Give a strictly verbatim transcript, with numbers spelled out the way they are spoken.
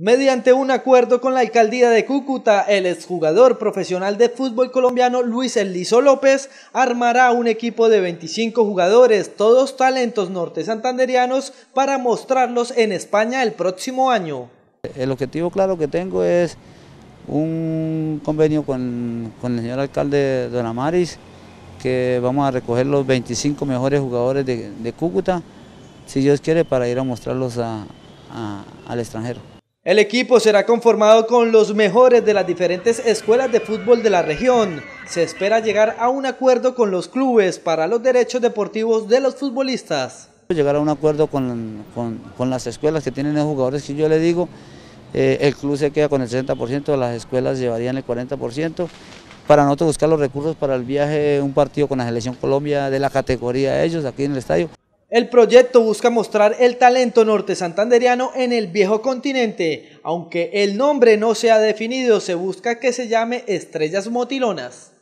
Mediante un acuerdo con la alcaldía de Cúcuta, el exjugador profesional de fútbol colombiano Luis El Liso López armará un equipo de veinticinco jugadores, todos talentos norte santanderianos, para mostrarlos en España el próximo año. El objetivo claro que tengo es un convenio con, con el señor alcalde don Amaris, que vamos a recoger los veinticinco mejores jugadores de, de Cúcuta, si Dios quiere, para ir a mostrarlos a, a, al extranjero. El equipo será conformado con los mejores de las diferentes escuelas de fútbol de la región. Se espera llegar a un acuerdo con los clubes para los derechos deportivos de los futbolistas. Llegar a un acuerdo con, con, con las escuelas que tienen los jugadores que yo le digo. Eh, el club se queda con el sesenta por ciento, las escuelas llevarían el cuarenta por ciento. Para nosotros buscar los recursos para el viaje, un partido con la Selección Colombia de la categoría de ellos aquí en el estadio. El proyecto busca mostrar el talento norte santanderiano en el viejo continente. Aunque el nombre no se ha definido, se busca que se llame Estrellas Motilonas.